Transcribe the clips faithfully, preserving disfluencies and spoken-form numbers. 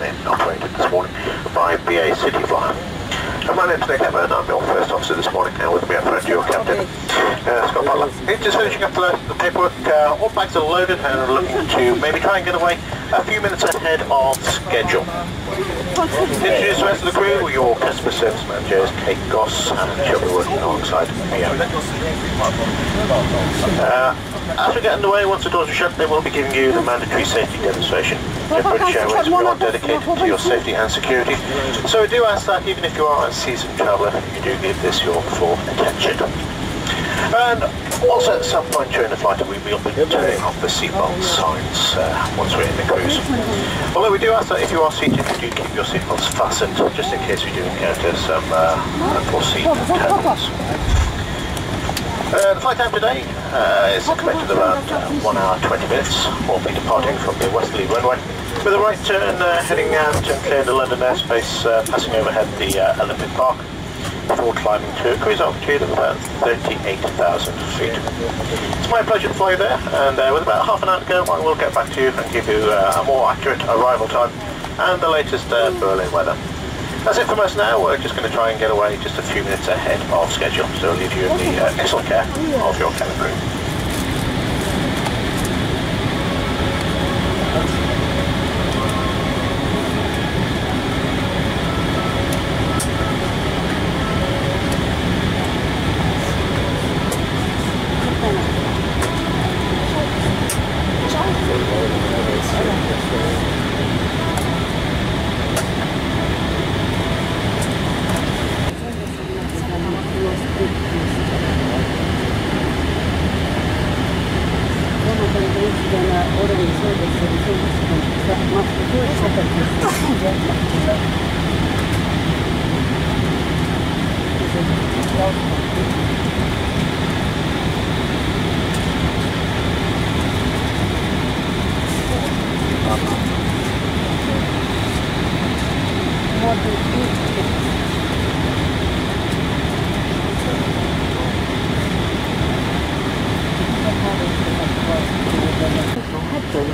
and then operated this morning by B A City Flyer. And my name's Nick Evan, I'm your first officer this morning, and with me I've heard your captain, uh, Scott Butler. He's just finishing up the, the paperwork, uh, all bags are loaded and looking to maybe try and get away a few minutes ahead of schedule. Introduce the rest of the crew, your customer service manager is Kate Goss, and she'll be working alongside me over there. Uh, as we get underway, once the doors are shut, they will be giving you the mandatory safety demonstration. At British Airways, we are dedicated to your safety and security, so we do ask that even if you are a seasoned traveller, you do give this your full attention. And also at some point during the flight we will be turning off the seatbelt signs uh, once we're in the cruise. Although we do ask that if you are seated, you do keep your seatbelts fastened just in case we do encounter some uh, unforeseen turbulence. Uh, the flight time today uh, is expected around uh, one hour twenty minutes. We'll be departing from the Westerly runway with a right turn uh, heading out and clear the London airspace, uh, passing overhead the uh, Olympic Park, before climbing to a cruise altitude of about thirty-eight thousand feet. It's my pleasure to fly you there, and uh, with about half an hour to go I will get back to you and give you uh, a more accurate arrival time and the latest uh, Berlin weather. That's it from us now. We're just going to try and get away just a few minutes ahead of schedule, so I'll leave you in the uh, excellent care of your cabin crew.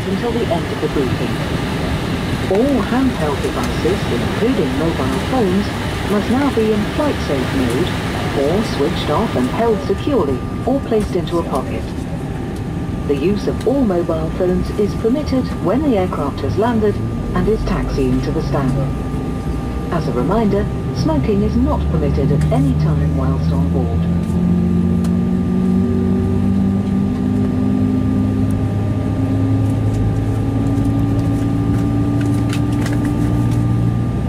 Until the end of the briefing. All handheld devices, including mobile phones, must now be in flight safe mode or switched off and held securely or placed into a pocket. The use of all mobile phones is permitted when the aircraft has landed and is taxiing to the stand. As a reminder, smoking is not permitted at any time whilst on board.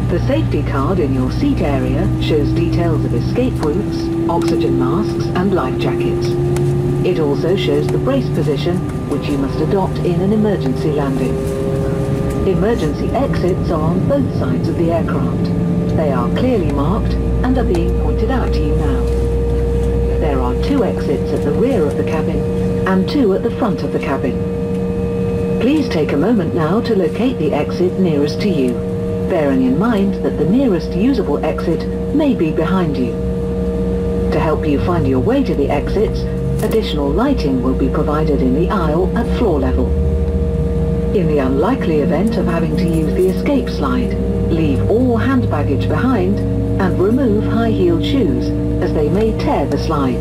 The safety card in your seat area shows details of escape routes, oxygen masks and life jackets. It also shows the brace position, which you must adopt in an emergency landing. Emergency exits are on both sides of the aircraft. They are clearly marked and are being pointed out to you now. There are two exits at the rear of the cabin and two at the front of the cabin. Please take a moment now to locate the exit nearest to you, bearing in mind that the nearest usable exit may be behind you. To help you find your way to the exits, additional lighting will be provided in the aisle at floor level. In the unlikely event of having to use the escape slide, leave all hand baggage behind and remove high-heeled shoes, as they may tear the slide.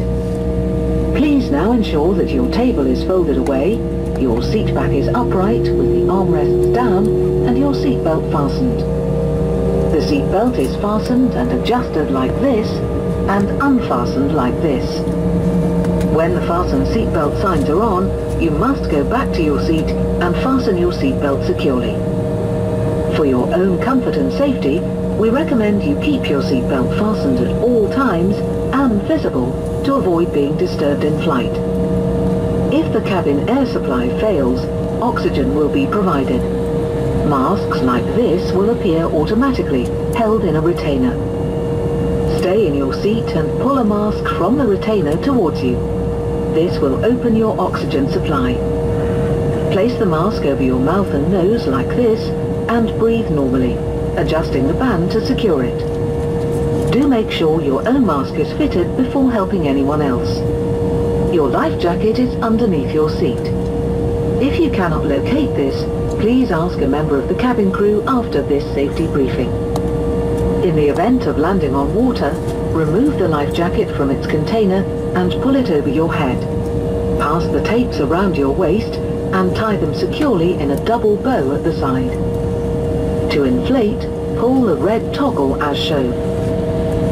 Please now ensure that your table is folded away, your seat back is upright with the armrests down, and your seatbelt fastened. The seatbelt is fastened and adjusted like this, and unfastened like this. When the fastened seatbelt signs are on, you must go back to your seat and fasten your seatbelt securely. For your own comfort and safety, we recommend you keep your seatbelt fastened at all times and visible to avoid being disturbed in flight. If the cabin air supply fails, oxygen will be provided. Masks like this will appear automatically, held in a retainer. Stay in your seat and pull a mask from the retainer towards you. This will open your oxygen supply. Place the mask over your mouth and nose like this and breathe normally, adjusting the band to secure it. Do make sure your own mask is fitted before helping anyone else. Your life jacket is underneath your seat. If you cannot locate this, please ask a member of the cabin crew after this safety briefing. In the event of landing on water, remove the life jacket from its container and pull it over your head. Pass the tapes around your waist and tie them securely in a double bow at the side. To inflate, pull the red toggle as shown.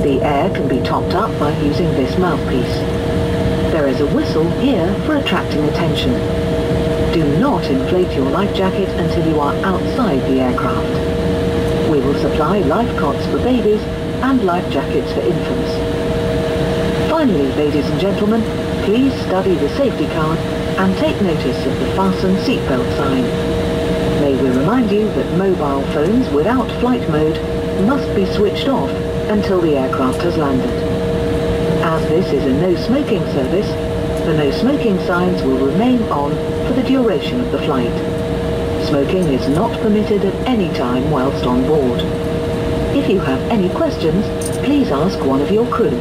The air can be topped up by using this mouthpiece. There is a whistle here for attracting attention. Do not inflate your life jacket until you are outside the aircraft. We will supply life cots for babies and life jackets for infants. Finally, ladies and gentlemen, please study the safety card and take notice of the fasten seatbelt sign. May we remind you that mobile phones without flight mode must be switched off until the aircraft has landed. As this is a no-smoking service, the no-smoking signs will remain on for the duration of the flight. Smoking is not permitted at any time whilst on board. If you have any questions, please ask one of your crew.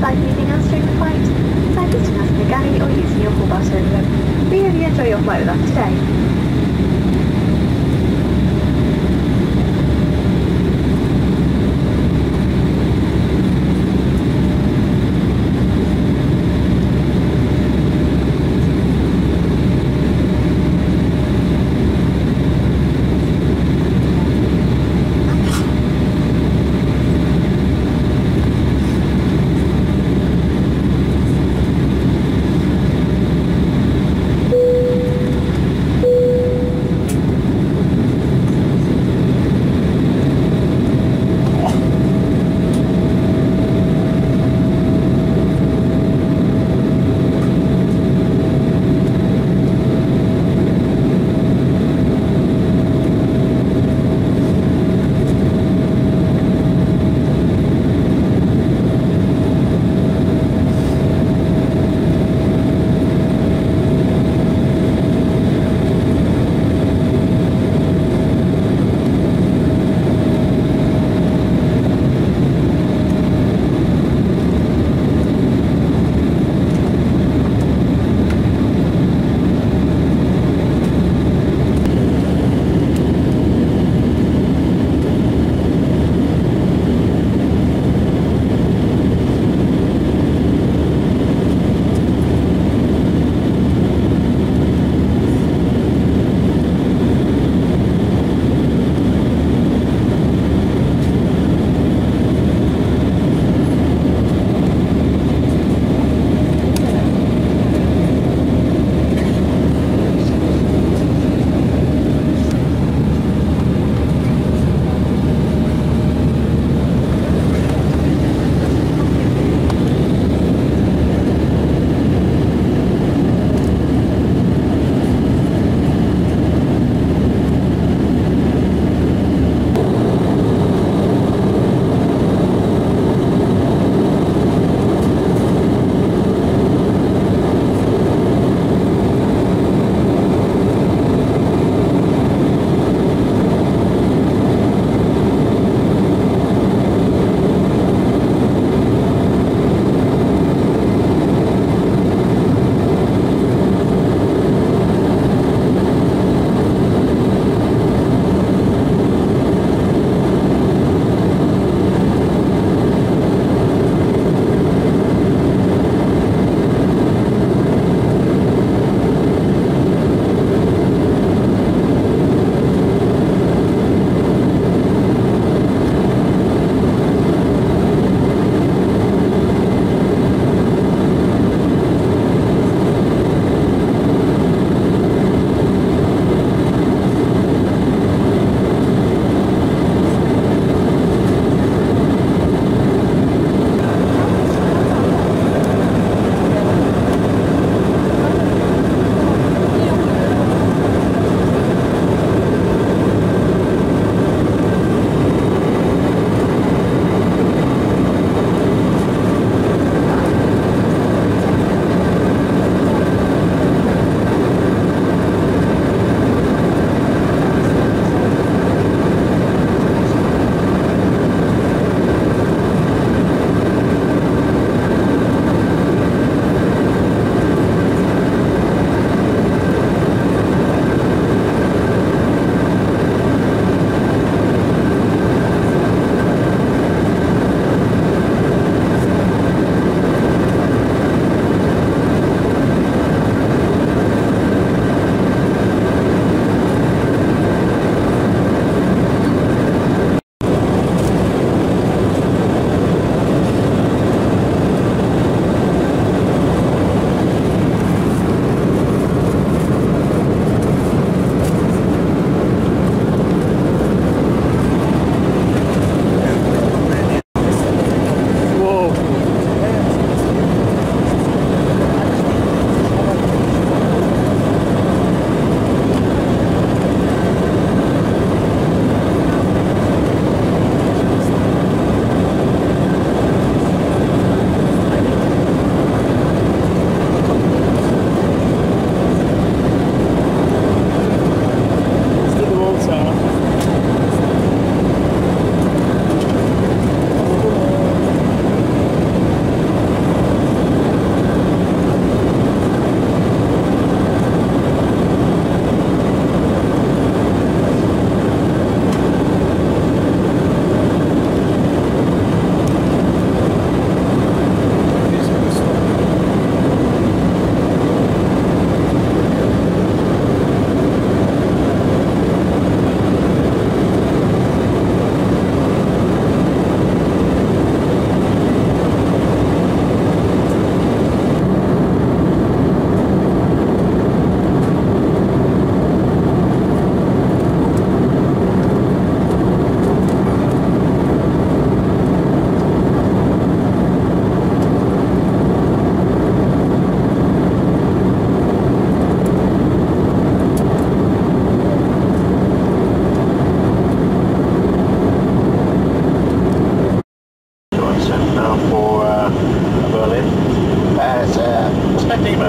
Like anything else during the flight, by visiting us in the galley or using your call bus over. We hope you enjoy your flight with us today. Thank you.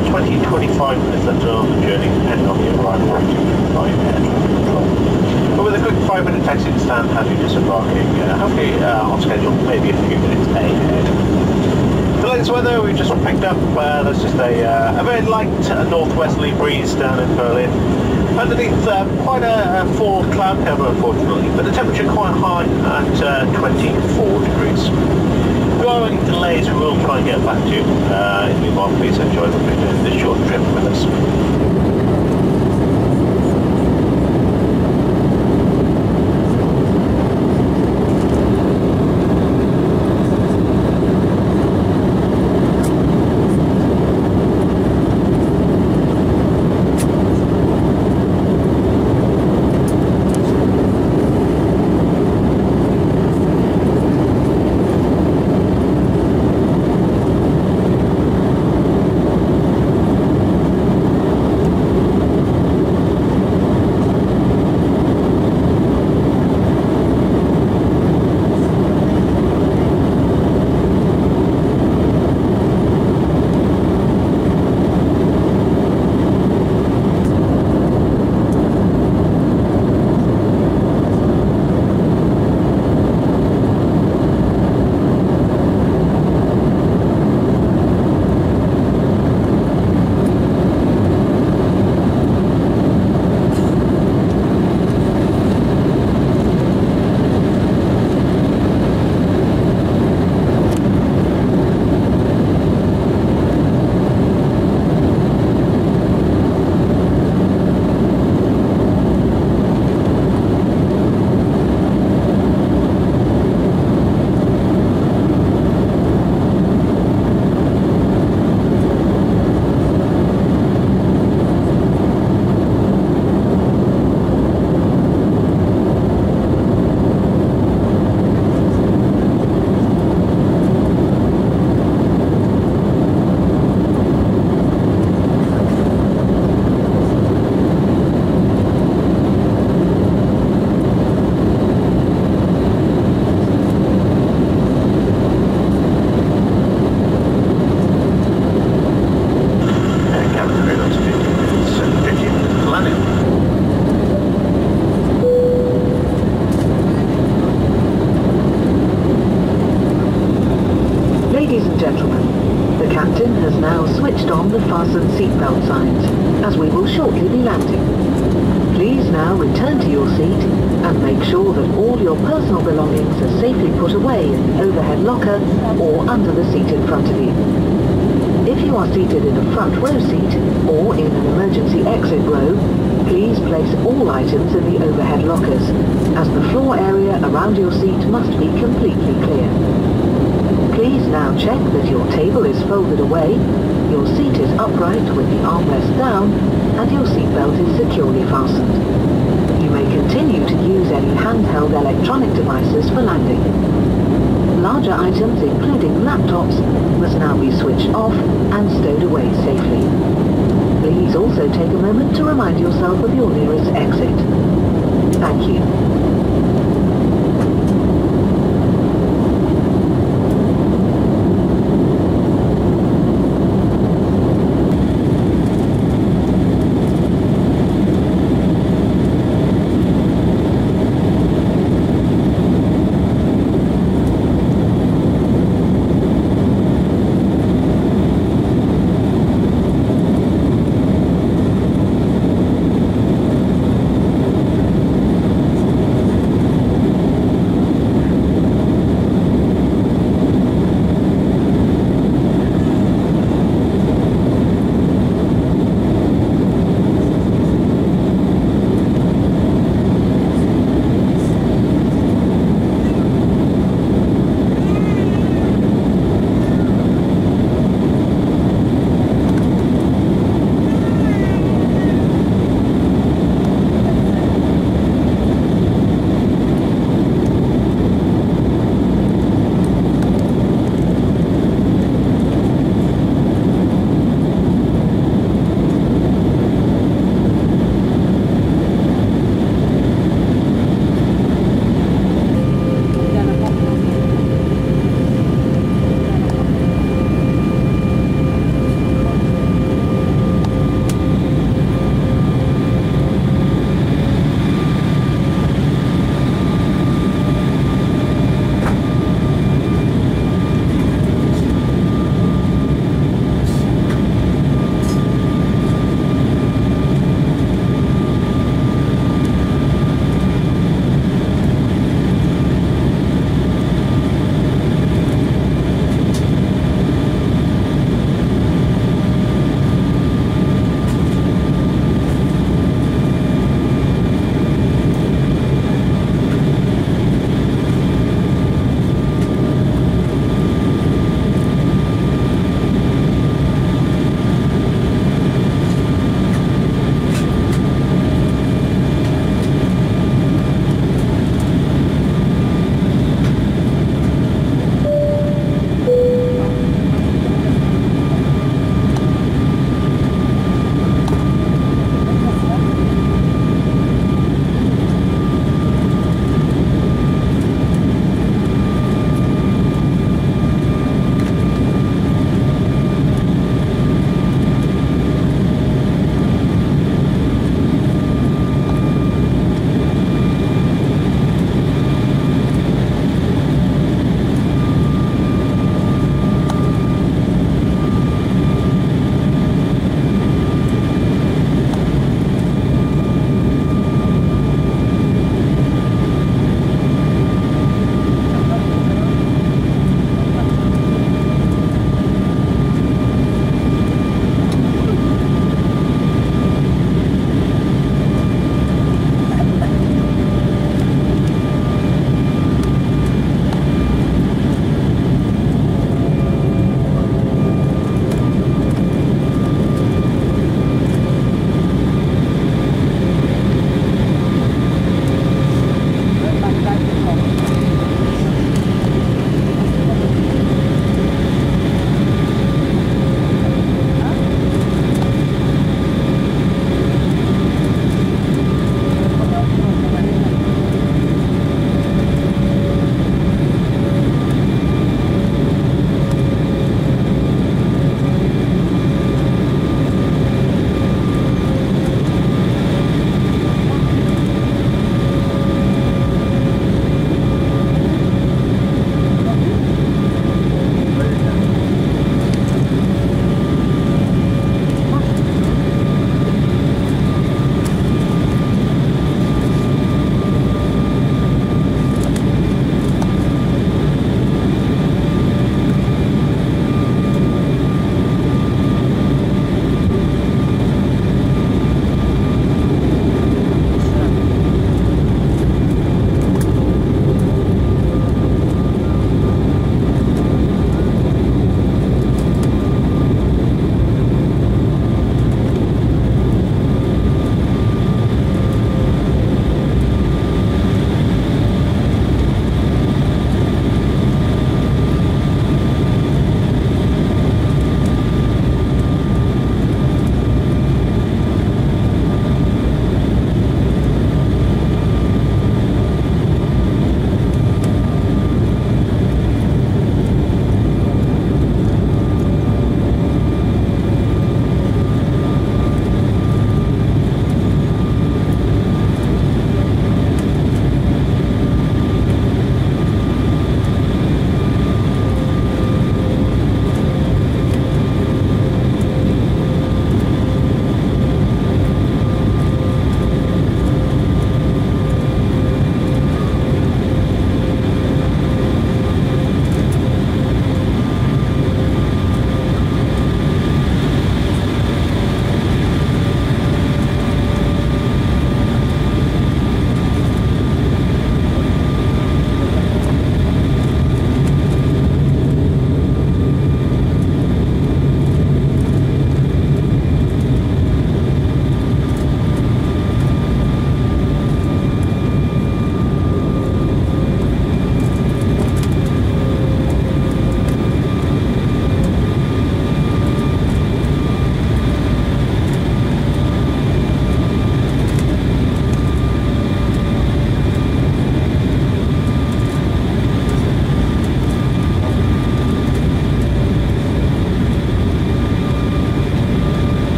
About twenty to twenty-five minutes or so of the journey, depending on the arrival rate by air traffic control. But with a quick five minute taxi to stand as you're disembarking, uh, hopefully uh, on schedule, maybe a few minutes ahead. The latest weather we've just picked up, uh, there's just a, uh, a very light uh, northwesterly breeze down in Berlin. Underneath uh, quite a, a full cloud cover, unfortunately, but the temperature quite high at uh, twenty-four degrees. Following delays we will try and get back to you. Uh, if you want, please enjoy the video, this short trip with us. Seatbelt signs, as we will shortly be landing. Please now return to your seat and make sure that all your personal belongings are safely put away in the overhead locker or under the seat in front of you. If you are seated in a front row seat or in an emergency exit row, please place all items in the overhead lockers, as the floor area around your seat must be completely clear. Please now check that your table is folded away, your seat is upright with the armrest down, and your seatbelt is securely fastened. You may continue to use any handheld electronic devices for landing. Larger items, including laptops, must now be switched off and stowed away safely. Please also take a moment to remind yourself of your nearest exit. Thank you.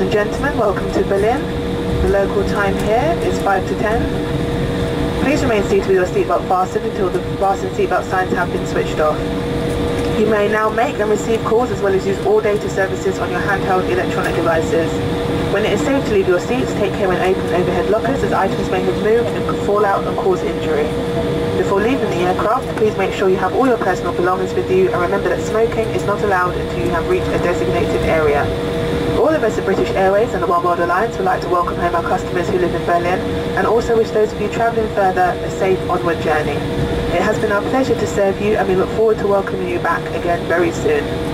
Ladies and gentlemen, welcome to Berlin. The local time here is five to ten. Please remain seated with your seatbelt fastened until the fastened seatbelt signs have been switched off. You may now make and receive calls as well as use all data services on your handheld electronic devices. When it is safe to leave your seats, take care when opening overhead lockers as items may have moved and could fall out and cause injury. Before leaving the aircraft, please make sure you have all your personal belongings with you and remember that smoking is not allowed until you have reached a designated area. All of us at British Airways and the One World Alliance would like to welcome home our customers who live in Berlin and also wish those of you travelling further a safe onward journey. It has been our pleasure to serve you and we look forward to welcoming you back again very soon.